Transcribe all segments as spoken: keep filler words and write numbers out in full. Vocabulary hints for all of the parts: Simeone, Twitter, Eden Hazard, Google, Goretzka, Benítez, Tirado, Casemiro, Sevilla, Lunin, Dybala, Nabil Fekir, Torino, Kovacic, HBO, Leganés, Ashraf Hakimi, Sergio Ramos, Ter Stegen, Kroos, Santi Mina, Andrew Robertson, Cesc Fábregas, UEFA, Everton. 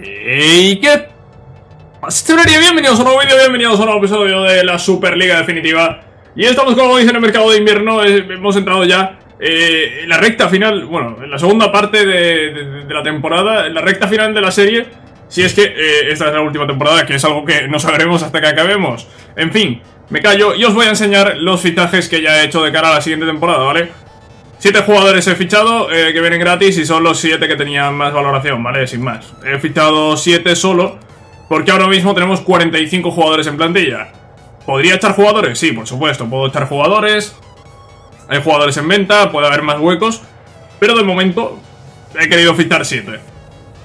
¿Y qué? Bienvenidos a un nuevo vídeo, bienvenidos a un nuevo episodio de la Superliga Definitiva. Y estamos, como dicen, en el mercado de invierno. Hemos entrado ya eh, en la recta final, bueno, en la segunda parte de, de, de la temporada, en la recta final de la serie. Si es que eh, esta es la última temporada, que es algo que no sabremos hasta que acabemos. En fin, me callo y os voy a enseñar los fichajes que ya he hecho de cara a la siguiente temporada, ¿vale? Siete jugadores he fichado, eh, que vienen gratis, y son los siete que tenían más valoración, ¿vale? Sin más. He fichado siete solo, porque ahora mismo tenemos cuarenta y cinco jugadores en plantilla. ¿Podría echar jugadores? Sí, por supuesto, puedo echar jugadores. Hay jugadores en venta, puede haber más huecos, pero de momento he querido fichar siete.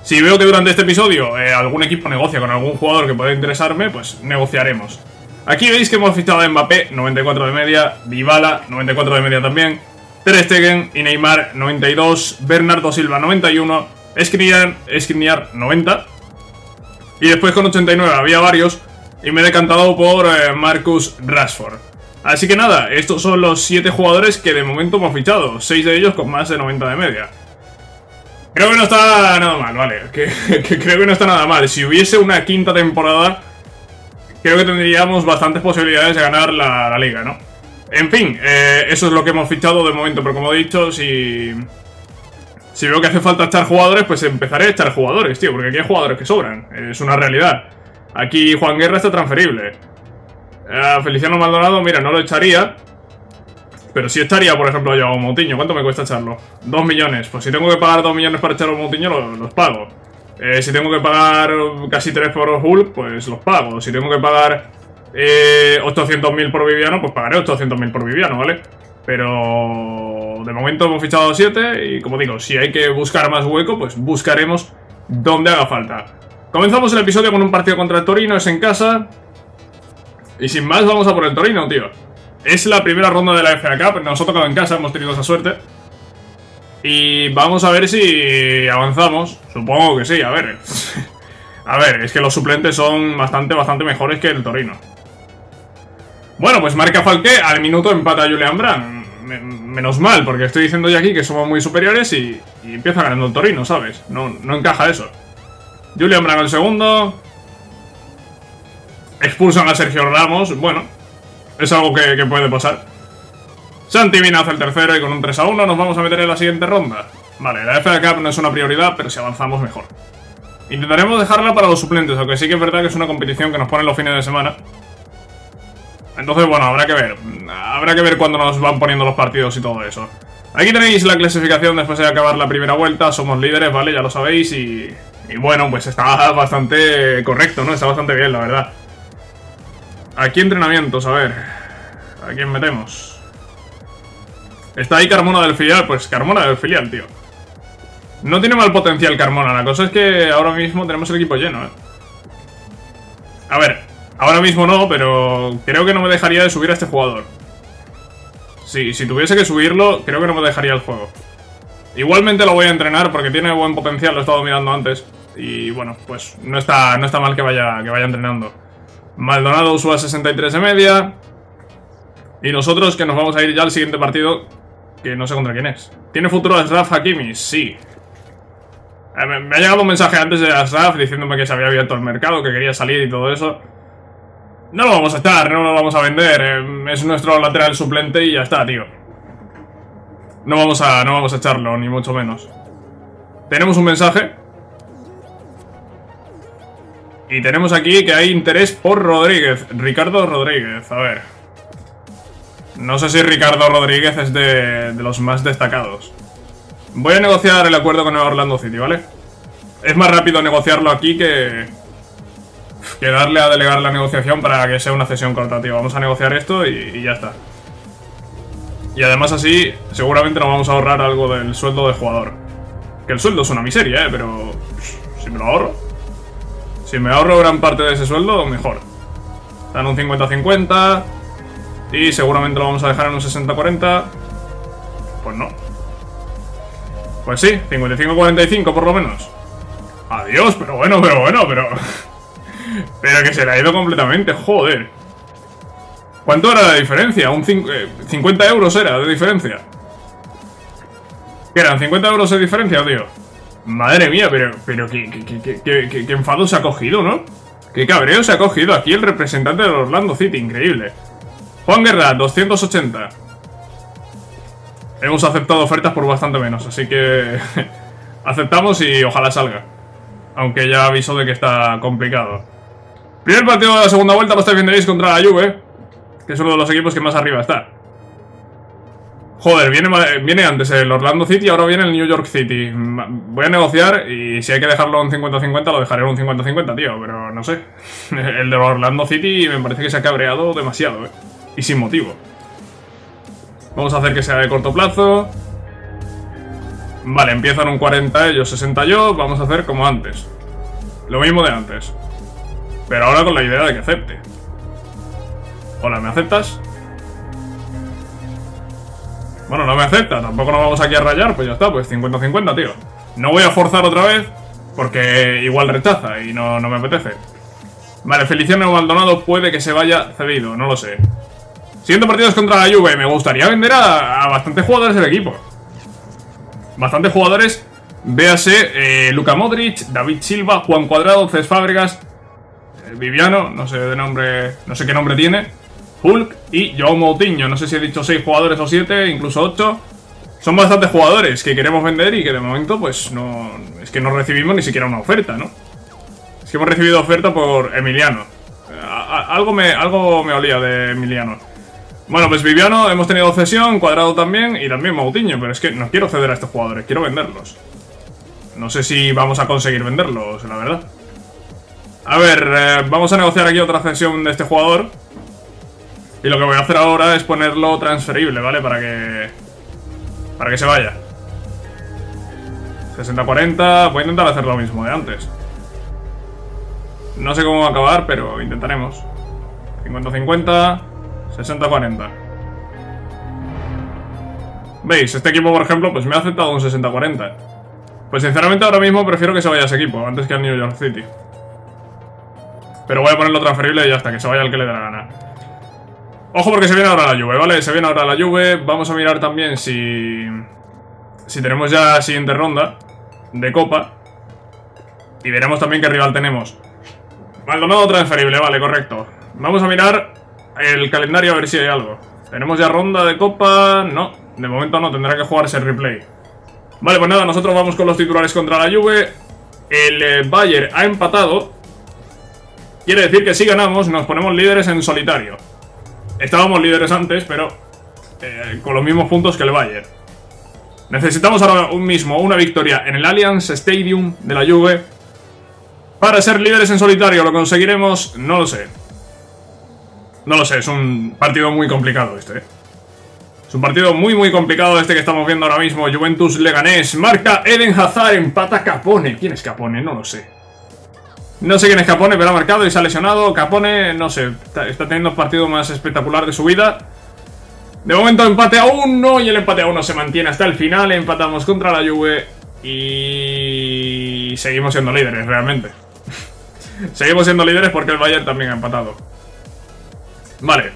Si veo que durante este episodio eh, algún equipo negocia con algún jugador que pueda interesarme, pues negociaremos. Aquí veis que hemos fichado a Mbappé, noventa y cuatro de media, Dybala, noventa y cuatro de media también, Ter Stegen y Neymar, noventa y dos, Bernardo Silva, noventa y uno, Skriniar, Skriniar, noventa. Y después con ochenta y nueve había varios y me he decantado por eh, Marcus Rashford. Así que nada, estos son los siete jugadores que de momento hemos fichado, seis de ellos con más de noventa de media. Creo que no está nada mal, ¿vale? Que, que creo que no está nada mal. Si hubiese una quinta temporada, creo que tendríamos bastantes posibilidades de ganar la, la liga, ¿no? En fin, eh, eso es lo que hemos fichado de momento, pero como he dicho, si, si veo que hace falta echar jugadores, pues empezaré a echar jugadores, tío, porque aquí hay jugadores que sobran, es una realidad. Aquí Juan Guerra está transferible. A Feliciano Maldonado, mira, no lo echaría, pero sí echaría, por ejemplo, a João Moutinho. ¿Cuánto me cuesta echarlo? Dos millones, pues si tengo que pagar dos millones para echar a Moutinho, los, los pago. Eh, si tengo que pagar casi tres por Hulk, pues los pago. Si tengo que pagar... Eh, ochocientos mil por Viviano, pues pagaré ochocientos mil por Viviano, ¿vale? Pero de momento hemos fichado siete y, como digo, si hay que buscar más hueco, pues buscaremos donde haga falta. Comenzamos el episodio con un partido contra el Torino, es en casa. Y sin más, vamos a por el Torino, tío. Es la primera ronda de la F A Cup, nos ha tocado en casa, hemos tenido esa suerte. Y vamos a ver si avanzamos, supongo que sí, a ver. A ver, es que los suplentes son bastante, bastante mejores que el Torino. Bueno, pues marca Falqué, al minuto empata Julian Brandt. Menos mal, porque estoy diciendo ya aquí que somos muy superiores y, y empieza ganando el Torino, ¿sabes? No, no encaja eso. Julian Brandt el segundo. Expulsan a Sergio Ramos, bueno, es algo que, que puede pasar. Santi Mina hace el tercero y con un tres a uno nos vamos a meter en la siguiente ronda. Vale, la F A Cup no es una prioridad, pero si avanzamos mejor. Intentaremos dejarla para los suplentes, aunque sí que es verdad que es una competición que nos ponen los fines de semana. Entonces, bueno, habrá que ver. Habrá que ver cuándo nos van poniendo los partidos y todo eso. Aquí tenéis la clasificación después de acabar la primera vuelta. Somos líderes, ¿vale? Ya lo sabéis y... Y bueno, pues está bastante correcto, ¿no? Está bastante bien, la verdad. Aquí entrenamientos, a ver. ¿A quién metemos? Está ahí Carmona del filial. Pues Carmona del filial, tío. No tiene mal potencial Carmona. La cosa es que ahora mismo tenemos el equipo lleno, ¿eh? A ver... Ahora mismo no, pero creo que no me dejaría de subir a este jugador. Sí, si tuviese que subirlo, creo que no me dejaría el juego. Igualmente lo voy a entrenar porque tiene buen potencial, lo he estado mirando antes. Y bueno, pues no está, no está mal que vaya, que vaya entrenando. Maldonado suba sesenta y tres de media. Y nosotros que nos vamos a ir ya al siguiente partido, que no sé contra quién es. ¿Tiene futuro Ashraf Hakimi? Sí. Me ha llegado un mensaje antes de Ashraf diciéndome que se había abierto el mercado, que quería salir y todo eso. No lo vamos a estar, no lo vamos a vender. Es nuestro lateral suplente y ya está, tío. No vamos a, no vamos a echarlo, ni mucho menos. Tenemos un mensaje. Y tenemos aquí que hay interés por Rodríguez. Ricardo Rodríguez, a ver. No sé si Ricardo Rodríguez es de, de los más destacados. Voy a negociar el acuerdo con el Orlando City, ¿vale? Es más rápido negociarlo aquí que... que darle a delegar la negociación para que sea una cesión corta, tío. Vamos a negociar esto y, y ya está. Y además así seguramente nos vamos a ahorrar algo del sueldo del jugador. Que el sueldo es una miseria, eh, pero... si me lo ahorro. Si me ahorro gran parte de ese sueldo, mejor. Dan un cincuenta cincuenta. Y seguramente lo vamos a dejar en un sesenta cuarenta. Pues no. Pues sí, cincuenta y cinco cuarenta y cinco por lo menos. Adiós, pero bueno, pero bueno, pero... Pero que se le ha ido completamente, joder. ¿Cuánto era la diferencia? Un eh, cincuenta euros era de diferencia. ¿Qué eran? ¿cincuenta euros de diferencia, tío? Madre mía, pero, pero qué, qué, qué, qué, qué, qué enfado se ha cogido, ¿no? Qué cabreo se ha cogido aquí el representante del Orlando City, increíble. Juan Guerra, doscientos ochenta. Hemos aceptado ofertas por bastante menos, así que aceptamos y ojalá salga. Aunque ya aviso de que está complicado. Primer partido de la segunda vuelta, lo estáis viendo contra la Juve, que es uno de los equipos que más arriba está. Joder, viene, viene antes el Orlando City y ahora viene el New York City. Voy a negociar y si hay que dejarlo en cincuenta cincuenta, lo dejaré en un cincuenta cincuenta, tío. Pero no sé. El de Orlando City me parece que se ha cabreado demasiado, eh. Y sin motivo. Vamos a hacer que sea de corto plazo. Vale, empiezan un cuarenta ellos, sesenta yo. Vamos a hacer como antes. Lo mismo de antes. Pero ahora con la idea de que acepte. Hola, ¿me aceptas? Bueno, no me acepta, tampoco nos vamos aquí a rayar. Pues ya está, pues cincuenta cincuenta, tío. No voy a forzar otra vez, porque igual rechaza y no, no me apetece. Vale, Feliciano Maldonado puede que se vaya cedido, no lo sé. Siguiente partido es contra la Juve. Me gustaría vender a, a bastantes jugadores del equipo. Bastantes jugadores. Véase, eh, Luka Modric, David Silva, Juan Cuadrado, Cesc Fábregas, eh, Viviano, no sé de nombre, no sé qué nombre tiene, Hulk y João Moutinho. No sé si he dicho seis jugadores o siete, incluso ocho. Son bastantes jugadores que queremos vender y que de momento pues no... Es que no recibimos ni siquiera una oferta, ¿no? Es que hemos recibido oferta por Emiliano. A, a, algo, me, algo me olía de Emiliano. Bueno, pues Viviano hemos tenido cesión, Cuadrado también y también Moutinho. Pero es que no quiero ceder a estos jugadores, quiero venderlos. No sé si vamos a conseguir venderlos, la verdad. A ver, eh, vamos a negociar aquí otra cesión de este jugador. Y lo que voy a hacer ahora es ponerlo transferible, ¿vale? Para que... Para que se vaya. sesenta cuarenta. Voy a intentar hacer lo mismo de antes. No sé cómo va a acabar, pero intentaremos. cincuenta cincuenta. sesenta cuarenta. ¿Veis? Este equipo, por ejemplo, pues me ha aceptado un sesenta cuarenta. Pues sinceramente ahora mismo prefiero que se vaya ese equipo, antes que al New York City. Pero voy a ponerlo transferible y ya está, que se vaya al que le dé la gana. Ojo porque se viene ahora la Juve, ¿vale? Se viene ahora la Juve. Vamos a mirar también si... Si tenemos ya la siguiente ronda de Copa. Y veremos también qué rival tenemos. Maldonado transferible, vale, correcto. Vamos a mirar el calendario a ver si hay algo. ¿Tenemos ya ronda de Copa? No, de momento no, tendrá que jugarse el replay. Vale, pues nada, nosotros vamos con los titulares contra la Juve. El Bayern ha empatado. Quiere decir que si ganamos nos ponemos líderes en solitario. Estábamos líderes antes, pero eh, con los mismos puntos que el Bayern. Necesitamos ahora un mismo, una victoria en el Allianz Stadium de la Juve para ser líderes en solitario. ¿Lo conseguiremos? No lo sé. No lo sé, es un partido muy complicado este, ¿eh? Es un partido muy muy complicado este que estamos viendo ahora mismo. Juventus Leganés, marca Eden Hazard, empata Capone. ¿Quién es Capone? No lo sé. No sé quién es Capone, pero ha marcado y se ha lesionado. Capone, no sé, está, está teniendo el partido más espectacular de su vida. De momento empate a uno y el empate a uno se mantiene hasta el final. Empatamos contra la Juve y seguimos siendo líderes, realmente. Seguimos siendo líderes porque el Bayern también ha empatado. Vale,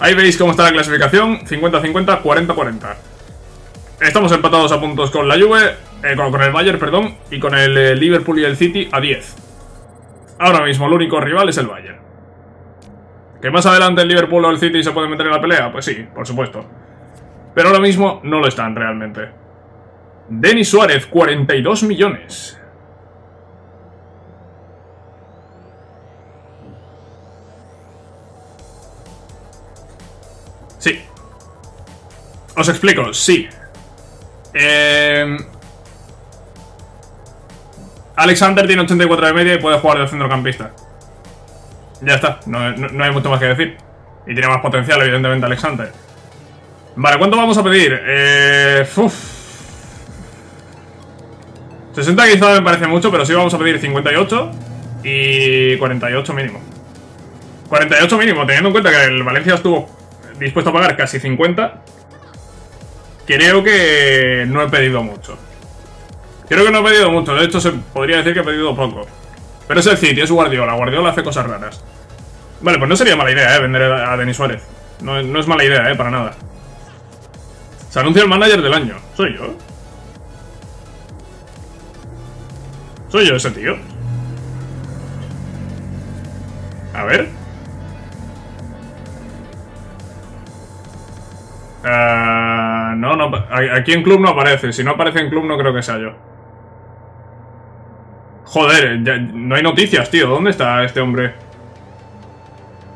ahí veis cómo está la clasificación. cincuenta cincuenta, cuarenta cuarenta. Estamos empatados a puntos con la Juve, eh, con, con el Bayern, perdón, y con el eh, Liverpool y el City a diez. Ahora mismo el único rival es el Bayern. ¿Que más adelante el Liverpool o el City se pueden meter en la pelea? Pues sí, por supuesto. Pero ahora mismo no lo están realmente. Denis Suárez, cuarenta y dos millones. Sí. Os explico, sí. Eh... Alexander tiene ochenta y cuatro de media y puede jugar de centrocampista. Ya está, no, no, no hay mucho más que decir. Y tiene más potencial, evidentemente, Alexander. Vale, ¿cuánto vamos a pedir? Eh, uf. sesenta quizás me parece mucho, pero sí vamos a pedir cincuenta y ocho y cuarenta y ocho mínimo. cuarenta y ocho mínimo, teniendo en cuenta que el Valencia estuvo dispuesto a pagar casi cincuenta. Creo que no he pedido mucho. Creo que no he pedido mucho, de hecho se podría decir que he pedido poco. Pero es el City, es Guardiola, Guardiola hace cosas raras. Vale, pues no sería mala idea, eh, vender a Denis Suárez. No, no es mala idea, eh, para nada. Se anuncia el manager del año, soy yo. ¿Soy yo ese tío? A ver. Uh, no, no. Aquí en club no aparece. Si no aparece en club no creo que sea yo. Joder, ya, no hay noticias, tío. ¿Dónde está este hombre?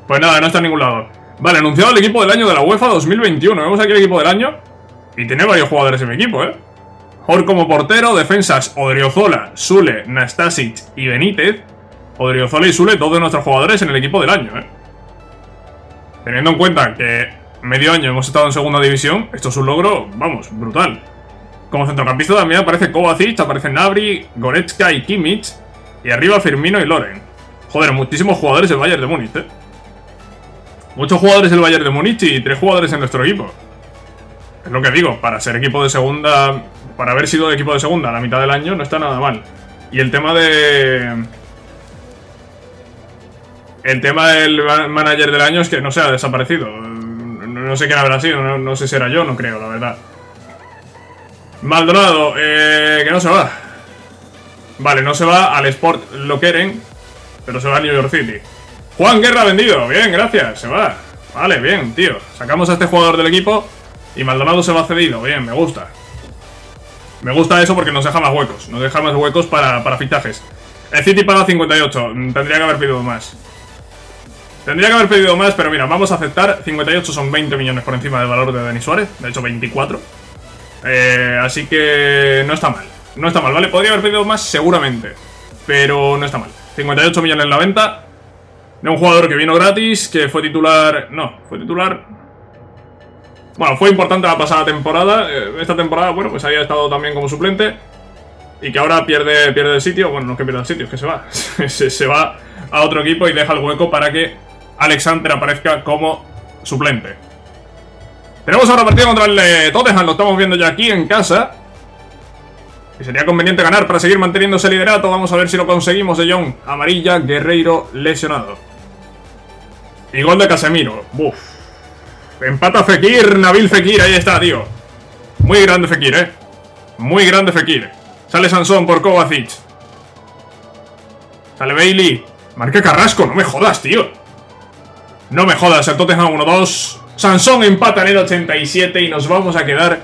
Pues nada, no está en ningún lado. Vale, anunciado el equipo del año de la UEFA dos mil veintiuno. Vemos aquí el equipo del año. Y tiene varios jugadores en mi equipo, ¿eh? Hulk como portero, defensas Odriozola, Sule, Nastasic y Benítez. Odriozola y Sule, todos nuestros jugadores en el equipo del año, ¿eh? Teniendo en cuenta que medio año hemos estado en segunda división, esto es un logro, vamos, brutal. Como centrocampista también aparece Kovacic, aparecen Nabri, Goretzka y Kimmich. Y arriba Firmino y Loren. Joder, muchísimos jugadores del Bayern de Múnich, ¿eh? Muchos jugadores del Bayern de Múnich y tres jugadores en nuestro equipo. Es lo que digo, para ser equipo de segunda... Para haber sido de equipo de segunda a la mitad del año no está nada mal. Y el tema de... El tema del manager del año es que no se ha desaparecido. No sé quién habrá sido, no, no sé si era yo, no creo, la verdad. Maldonado, eh, que no se va. Vale, no se va al Sport Lokeren, pero se va al New York City. Juan Guerra vendido, bien, gracias, se va. Vale, bien, tío. Sacamos a este jugador del equipo y Maldonado se va cedido, bien, me gusta. Me gusta eso porque nos deja más huecos. Nos deja más huecos para, para fichajes. El City paga cincuenta y ocho. Tendría que haber pedido más. Tendría que haber pedido más, pero mira, vamos a aceptar. cincuenta y ocho son veinte millones por encima del valor de Denis Suárez. De hecho, veinticuatro. Eh, así que no está mal. No está mal, ¿vale? Podría haber pedido más seguramente, pero no está mal. cincuenta y ocho millones en la venta. De un jugador que vino gratis, que fue titular... No, fue titular... Bueno, fue importante la pasada temporada. Esta temporada, bueno, pues había estado también como suplente. Y que ahora pierde, pierde el sitio. Bueno, no es que pierda el sitio, es que se va. se, se va a otro equipo y deja el hueco para que Alexander aparezca como suplente. Tenemos ahora partido contra el Tottenham. Lo estamos viendo ya aquí en casa. Y sería conveniente ganar para seguir manteniendo ese liderato. Vamos a ver si lo conseguimos. De Jong, amarilla, Guerreiro lesionado. Y gol de Casemiro. Buf. Empata Fekir, Nabil Fekir, ahí está, tío. Muy grande Fekir, eh. Muy grande Fekir. Sale Sansón por Kovacic. Sale Bailey. Marca Carrasco, no me jodas, tío. No me jodas, el Tottenham uno dos. Sansón empata en el ochenta y siete y nos vamos a quedar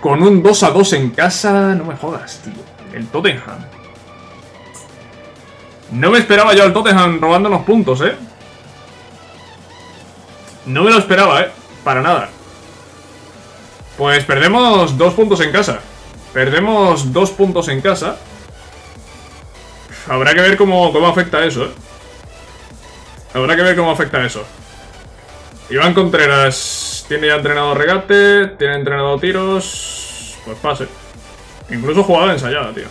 con un dos a dos en casa. No me jodas, tío. El Tottenham. No me esperaba yo al Tottenham robándonos puntos, eh. No me lo esperaba, eh. Para nada. Pues perdemos dos puntos en casa. Perdemos dos puntos en casa. Habrá que ver cómo, cómo afecta eso, eh. Habrá que ver cómo afecta eso. Iván Contreras tiene ya entrenado regate, tiene entrenado tiros. Pues pase. Incluso jugada ensayada, tío.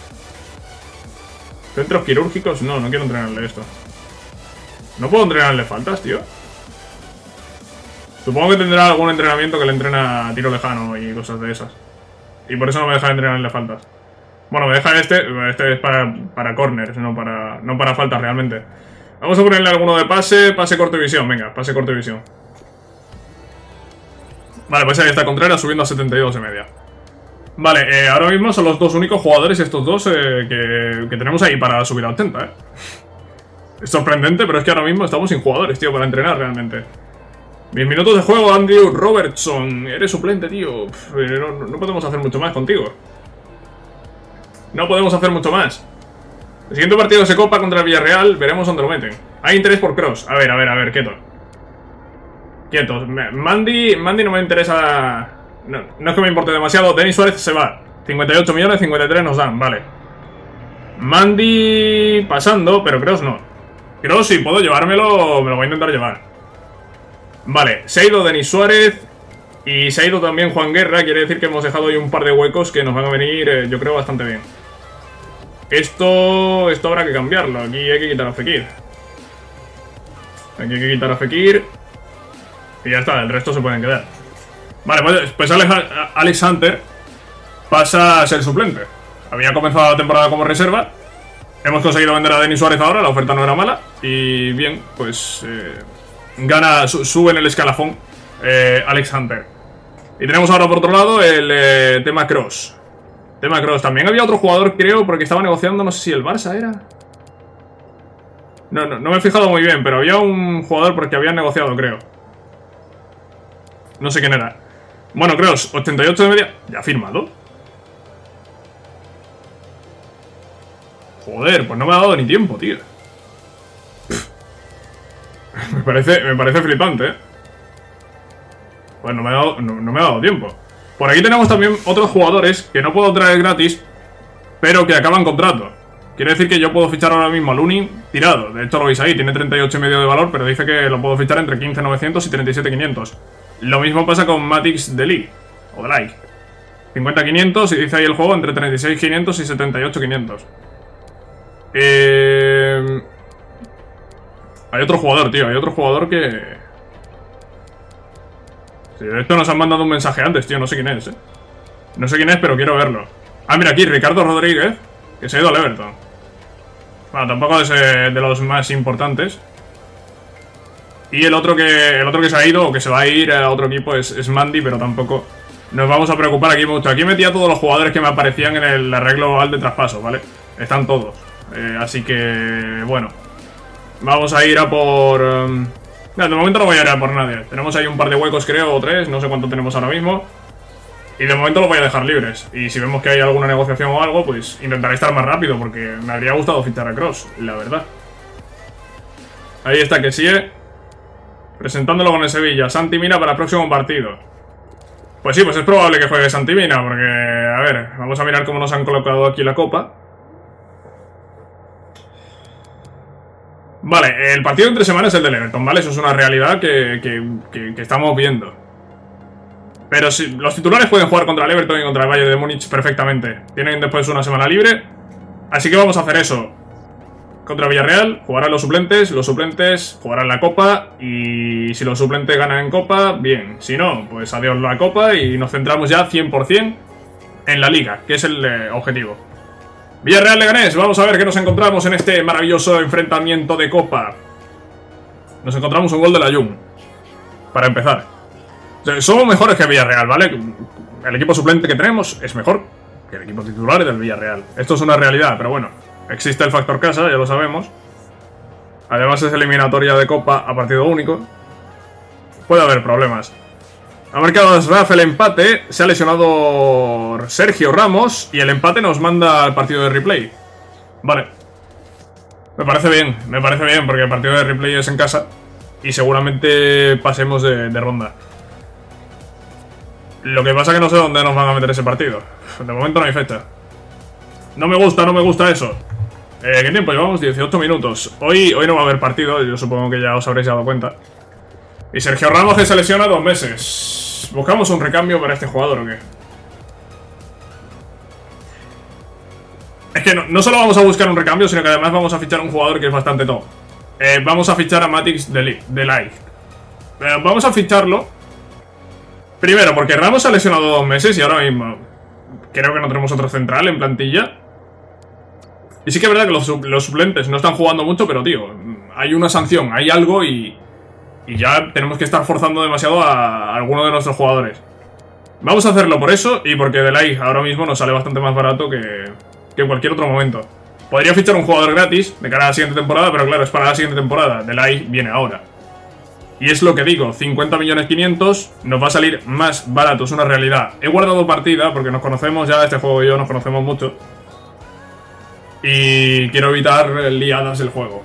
Centros quirúrgicos. No, no quiero entrenarle esto. No puedo entrenarle faltas, tío. Supongo que tendrá algún entrenamiento que le entrena a tiro lejano y cosas de esas. Y por eso no me deja entrenar en las faltas. Bueno, me deja este. Este es para, para corners, no para, no para faltas realmente. Vamos a ponerle alguno de pase, pase corto y visión. Venga, pase corto y visión. Vale, pues ahí está Contreras subiendo a setenta y dos y media. Vale, eh, ahora mismo son los dos únicos jugadores, estos dos, eh, que, que tenemos ahí para subir a ochenta, ¿eh? Es sorprendente, pero es que ahora mismo estamos sin jugadores, tío, para entrenar realmente. Mis minutos de juego, Andrew Robertson. Eres suplente, tío. No, no podemos hacer mucho más contigo. No podemos hacer mucho más. El siguiente partido se copa contra el Villarreal. Veremos dónde lo meten. Hay interés por Kroos. A ver, a ver, a ver, quietos. Quietos. Mandy, Mandy no me interesa. No, no es que me importe demasiado. Denis Suárez se va. cincuenta y ocho millones, cincuenta y tres nos dan, vale. Mandy pasando, pero Kroos no. Kroos, si puedo llevármelo, me lo voy a intentar llevar. Vale, se ha ido Denis Suárez y se ha ido también Juan Guerra. Quiere decir que hemos dejado ahí un par de huecos que nos van a venir, eh, yo creo, bastante bien. Esto esto habrá que cambiarlo. Aquí hay que quitar a Fekir. Aquí hay que quitar a Fekir. Y ya está, el resto se pueden quedar. Vale, pues, pues Alex, Alex Hunter pasa a ser suplente. Había comenzado la temporada como reserva. Hemos conseguido vender a Denis Suárez ahora, la oferta no era mala. Y bien, pues... Eh... Gana, sube en el escalafón eh, Alex Hunter. Y tenemos ahora por otro lado el eh, tema Kroos. Tema Kroos. También había otro jugador, creo, porque estaba negociando, no sé si el Barça era. No, no, no me he fijado muy bien, pero había un jugador porque habían negociado, creo. No sé quién era. Bueno, Kroos, ochenta y ocho de media. Ya firmado. Joder, pues no me ha dado ni tiempo, tío. Me parece, me parece flipante, ¿eh? Pues no me ha dado, no, no me ha dado tiempo. Por aquí tenemos también otros jugadores que no puedo traer gratis, pero que acaban contrato. Quiere decir que yo puedo fichar ahora mismo a Lunin tirado. De hecho lo veis ahí, tiene treinta y ocho y medio de valor, pero dice que lo puedo fichar entre quince novecientos y treinta y siete quinientos. Lo mismo pasa con Matthijs de Ligt, o de Ligt. cincuenta quinientos y dice ahí el juego entre treinta y seis quinientos y setenta y ocho quinientos. Eh... Hay otro jugador, tío, hay otro jugador que... Sí, de esto nos han mandado un mensaje antes, tío, no sé quién es, eh. No sé quién es, pero quiero verlo. Ah, mira aquí, Ricardo Rodríguez, que se ha ido al Everton. Bueno, tampoco es eh, de los más importantes. Y el otro que el otro que se ha ido o que se va a ir a otro equipo es, es Mandy, pero tampoco nos vamos a preocupar aquí mucho. Aquí metí a todos los jugadores que me aparecían en el arreglo global de traspaso, ¿vale? Están todos. Eh, así que, bueno. Vamos a ir a por... Um... Nah, de momento no voy a ir a por nadie. Tenemos ahí un par de huecos, creo, o tres. No sé cuánto tenemos ahora mismo. Y de momento los voy a dejar libres. Y si vemos que hay alguna negociación o algo, pues intentaré estar más rápido, porque me habría gustado fichar a Kroos, la verdad. Ahí está, que sigue. Presentándolo con el Sevilla. Santi Mina para el próximo partido. Pues sí, pues es probable que juegue Santi Mina, porque... A ver, vamos a mirar cómo nos han colocado aquí la copa. Vale, el partido entre semanas es el del Everton, ¿vale? Eso es una realidad que, que, que, que estamos viendo. Pero si, los titulares pueden jugar contra el Everton y contra el Bayern de Múnich perfectamente. Tienen después una semana libre. Así que vamos a hacer eso. Contra Villarreal jugarán los suplentes, los suplentes jugarán la Copa. Y si los suplentes ganan en Copa, bien. Si no, pues adiós la Copa y nos centramos ya cien por cien en la Liga, que es el eh, objetivo. Villarreal Leganés, vamos a ver qué nos encontramos en este maravilloso enfrentamiento de Copa. Nos encontramos un gol de la Jun, para empezar. Somos mejores que Villarreal, ¿vale? El equipo suplente que tenemos es mejor que el equipo titular del Villarreal. Esto es una realidad, pero bueno, existe el factor casa, ya lo sabemos. Además es eliminatoria de Copa a partido único. Puede haber problemas. Ha marcado Rafa el empate, se ha lesionado Sergio Ramos y el empate nos manda al partido de replay. Vale. Me parece bien, me parece bien porque el partido de replay es en casa y seguramente pasemos de, de ronda. Lo que pasa es que no sé dónde nos van a meter ese partido. De momento no hay fecha. No me gusta, no me gusta eso. Eh, ¿Qué tiempo llevamos? dieciocho minutos. Hoy, hoy no va a haber partido, yo supongo que ya os habréis dado cuenta. Y Sergio Ramos que se lesiona dos meses. ¿Buscamos un recambio para este jugador o qué? Es que no, no solo vamos a buscar un recambio, sino que además vamos a fichar a un jugador que es bastante top. Eh, vamos a fichar a Matthijs de Ligt. Eh, vamos a ficharlo. Primero, porque Ramos se ha lesionado dos meses y ahora mismo creo que no tenemos otro central en plantilla. Y sí que es verdad que los, los suplentes no están jugando mucho, pero tío, hay una sanción, hay algo y... Y ya tenemos que estar forzando demasiado a alguno de nuestros jugadores. Vamos a hacerlo por eso y porque de Ligt ahora mismo nos sale bastante más barato que, que en cualquier otro momento. Podría fichar un jugador gratis de cara a la siguiente temporada, pero claro, es para la siguiente temporada. De Ligt viene ahora. Y es lo que digo, cincuenta millones quinientos nos va a salir más barato, es una realidad. He guardado partida porque nos conocemos ya, este juego y yo nos conocemos mucho. Y quiero evitar liadas del juego.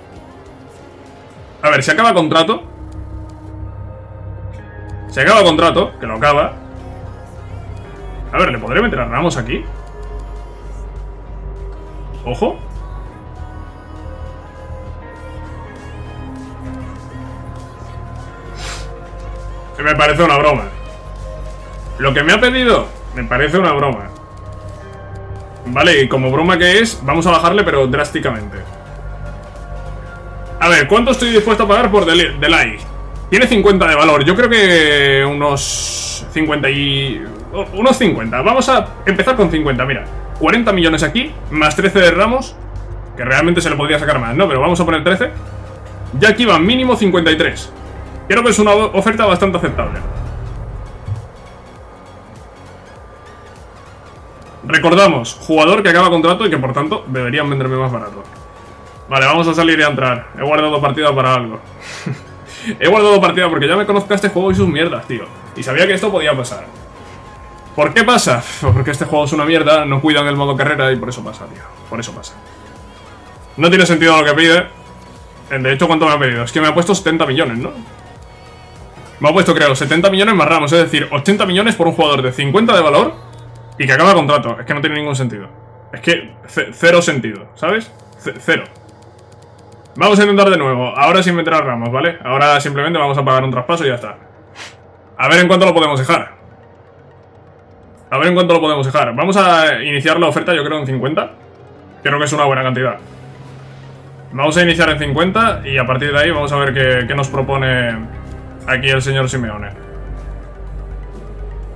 A ver, se acaba contrato. Se acaba el contrato, que lo acaba. A ver, ¿le podré meter a Ramos aquí? Ojo. Me parece una broma. Lo que me ha pedido, me parece una broma. Vale, y como broma que es, vamos a bajarle, pero drásticamente. A ver, ¿cuánto estoy dispuesto a pagar por De Ligt? Tiene cincuenta de valor, yo creo que unos cincuenta y... Unos cincuenta, vamos a empezar con cincuenta, mira. cuarenta millones aquí, más trece de Ramos. Que realmente se le podría sacar más, ¿no? Pero vamos a poner trece. Ya aquí van mínimo cincuenta y tres. Creo que es una oferta bastante aceptable. Recordamos, jugador que acaba contrato y que por tanto deberían venderme más barato. Vale, vamos a salir y a entrar. He guardado partida para algo. He guardado partida porque ya me conozco a este juego y sus mierdas, tío. Y sabía que esto podía pasar. ¿Por qué pasa? Porque este juego es una mierda, no cuidan el modo carrera y por eso pasa, tío. Por eso pasa. No tiene sentido lo que pide. De hecho, ¿cuánto me ha pedido? Es que me ha puesto setenta millones, ¿no? Me ha puesto, creo, setenta millones más Ramos. Es decir, ochenta millones por un jugador de cincuenta de valor y que acaba contrato. Es que no tiene ningún sentido. Es que cero sentido, ¿sabes? C cero. Vamos a intentar de nuevo. Ahora sin meter a Ramos, ¿vale? Ahora simplemente vamos a pagar un traspaso y ya está. A ver en cuánto lo podemos dejar. A ver en cuánto lo podemos dejar. Vamos a iniciar la oferta, yo creo, en cincuenta. Creo que es una buena cantidad. Vamos a iniciar en cincuenta y a partir de ahí vamos a ver qué, qué nos propone aquí el señor Simeone.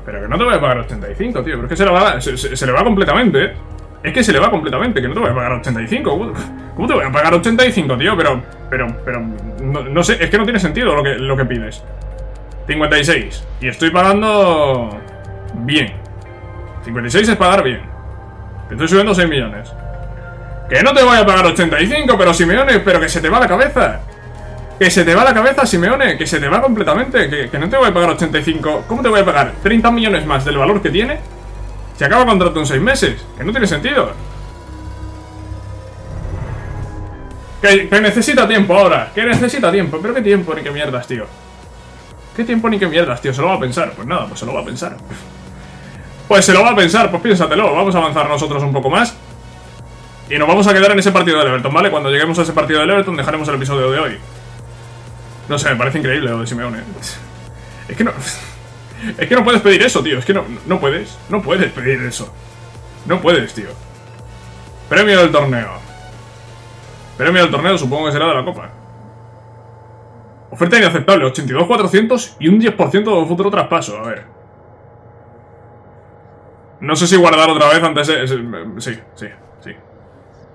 Pero que no te voy a pagar ochenta y cinco, tío. Pero es que se le va, se, se, se le va completamente, ¿eh? Es que se le va completamente, que no te voy a pagar ochenta y cinco. ¿Cómo te voy a pagar ochenta y cinco, tío? Pero, pero, pero, no, no sé, es que no tiene sentido lo que, lo que pides. cincuenta y seis. Y estoy pagando bien. cincuenta y seis es pagar bien. Te estoy subiendo seis millones. Que no te voy a pagar ochenta y cinco, pero Simeone, pero que se te va la cabeza. Que se te va la cabeza, Simeone, que se te va completamente. Que, que no te voy a pagar ochenta y cinco. ¿Cómo te voy a pagar treinta millones más del valor que tiene? Se acaba contrato en seis meses. Que no tiene sentido. Que, que necesita tiempo ahora. Que necesita tiempo. Pero qué tiempo ni qué mierdas, tío. Qué tiempo ni qué mierdas, tío. Se lo va a pensar. Pues nada, pues se lo va a pensar. Pues se lo va a pensar. Pues piénsatelo. Vamos a avanzar nosotros un poco más. Y nos vamos a quedar en ese partido del Everton, ¿vale? Cuando lleguemos a ese partido del Everton dejaremos el episodio de hoy. No sé, me parece increíble lo de Simeone. Es que no... Es que no puedes pedir eso, tío. Es que no, no puedes. No puedes pedir eso. No puedes, tío. Premio del torneo. Premio del torneo supongo que será de la Copa. Oferta inaceptable. ochenta y dos mil cuatrocientos y un diez por ciento de un futuro traspaso. A ver. No sé si guardar otra vez antes de... Sí, sí, sí.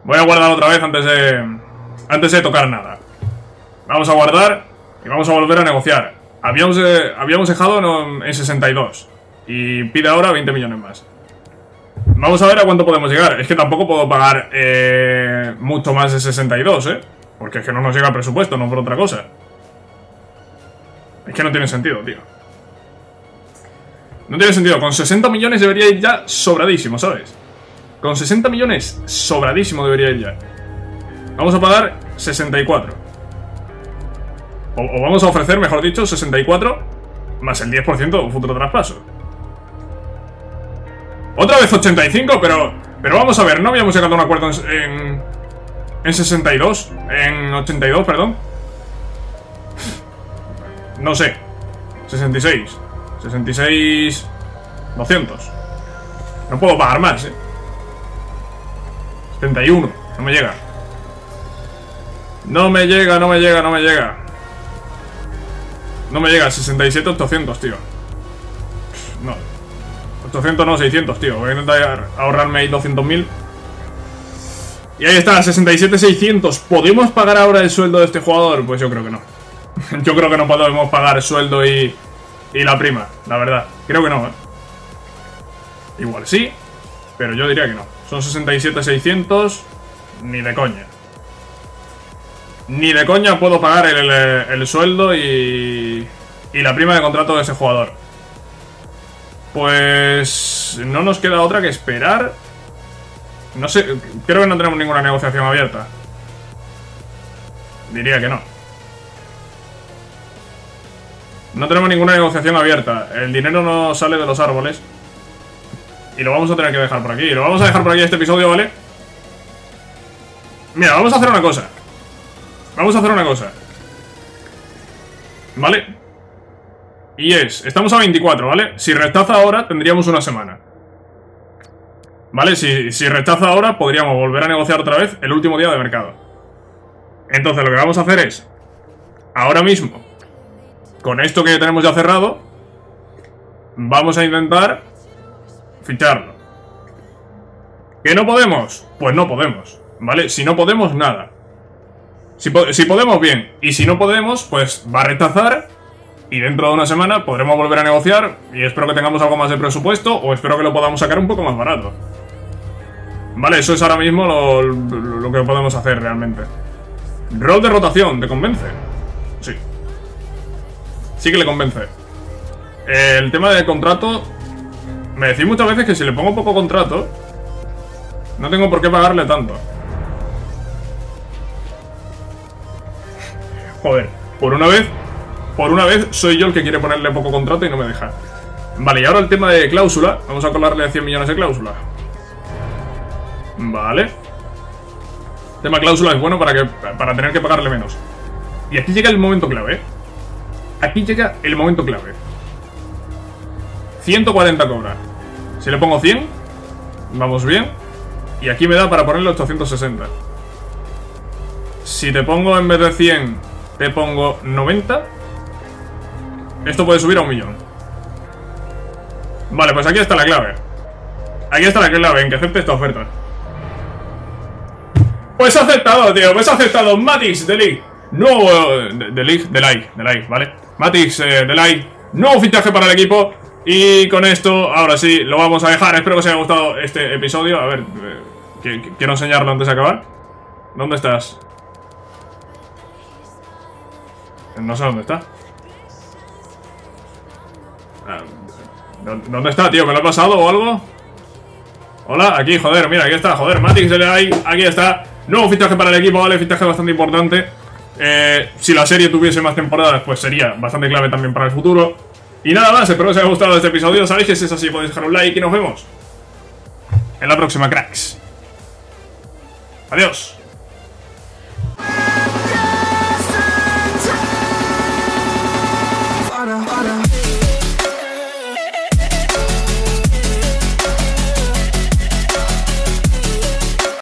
Voy a guardar otra vez antes de... Antes de tocar nada. Vamos a guardar y vamos a volver a negociar. Habíamos, eh, habíamos dejado en, en sesenta y dos. Y pide ahora veinte millones más. Vamos a ver a cuánto podemos llegar. Es que tampoco puedo pagar eh, mucho más de sesenta y dos, ¿eh? Porque es que no nos llega el presupuesto, no por otra cosa. Es que no tiene sentido, tío. No tiene sentido. Con sesenta millones debería ir ya sobradísimo, ¿sabes? Con sesenta millones, sobradísimo debería ir ya. Vamos a pagar sesenta y cuatro. O, o vamos a ofrecer, mejor dicho, sesenta y cuatro más el diez por ciento de un futuro traspaso. Otra vez ochenta y cinco, pero... Pero vamos a ver, ¿no habíamos llegado a un acuerdo en... En, en sesenta y dos? En ochenta y dos, perdón. No sé. sesenta y seis. sesenta y seis... doscientos. No puedo pagar más, eh. setenta y uno, no me llega. No me llega, no me llega, no me llega. No me llega, sesenta y siete, ochocientos, tío. No, ochocientos no, seiscientos, tío. Voy a intentar ahorrarme ahí doscientos mil. Y ahí está, sesenta y siete, seiscientos. ¿Podemos pagar ahora el sueldo de este jugador? Pues yo creo que no. Yo creo que no podemos pagar sueldo y, y la prima, la verdad. Creo que no, ¿eh? Igual sí, pero yo diría que no. Son sesenta y siete, seiscientos. Ni de coña. Ni de coña puedo pagar el, el, el sueldo y, y la prima de contrato de ese jugador. Pues no nos queda otra que esperar. No sé, creo que no tenemos ninguna negociación abierta. Diría que no. No tenemos ninguna negociación abierta. El dinero no sale de los árboles. Y lo vamos a tener que dejar por aquí. Lo vamos a dejar por aquí este episodio, ¿vale? Mira, vamos a hacer una cosa. Vamos a hacer una cosa. ¿Vale? Y es, estamos a veinticuatro, ¿vale? Si rechaza ahora, tendríamos una semana. ¿Vale? Si, si rechaza ahora, podríamos volver a negociar otra vez el último día de mercado. Entonces, lo que vamos a hacer es, ahora mismo, con esto que tenemos ya cerrado, vamos a intentar... ficharlo. ¿Que no podemos? Pues no podemos, ¿vale? Si no podemos, nada. Si, po si podemos, bien. Y si no podemos, pues va a rechazar. Y dentro de una semana podremos volver a negociar. Y espero que tengamos algo más de presupuesto. O espero que lo podamos sacar un poco más barato. Vale, eso es ahora mismo lo, lo, lo que podemos hacer realmente. Rol de rotación, ¿te convence? Sí. Sí que le convence. El tema del contrato. Me decís muchas veces que si le pongo poco contrato, no tengo por qué pagarle tanto. Joder, por una vez, por una vez soy yo el que quiere ponerle poco contrato y no me deja. Vale, y ahora el tema de cláusula. Vamos a colarle cien millones de cláusula. Vale. El tema cláusula es bueno para, que, para tener que pagarle menos. Y aquí llega el momento clave. Aquí llega el momento clave. ciento cuarenta cobra. Si le pongo cien, vamos bien. Y aquí me da para ponerle ochocientos sesenta. Si te pongo en vez de cien, te pongo noventa. Esto puede subir a un millón. Vale, pues aquí está la clave. Aquí está la clave, en que acepte esta oferta. Pues aceptado, tío, pues aceptado. Matthijs de Ligt, nuevo... De, de Ligt, de Ligt, de Ligt, ¿vale? Matthijs eh, de Ligt, nuevo fichaje para el equipo. Y con esto, ahora sí, lo vamos a dejar. Espero que os haya gustado este episodio. A ver, eh, que, que, quiero enseñarlo antes de acabar. ¿Dónde estás? No sé dónde está. ¿Dónde está, tío? ¿Me lo ha pasado o algo? Hola, aquí, joder, mira, aquí está, joder, Matthijs de Ligt, aquí está. Nuevo fichaje para el equipo, vale, fichaje bastante importante. eh, Si la serie tuviese más temporadas, pues sería bastante clave también para el futuro. Y nada más, espero que os haya gustado este episodio. Sabéis que si es así podéis dejar un like y nos vemos en la próxima, cracks. Adiós.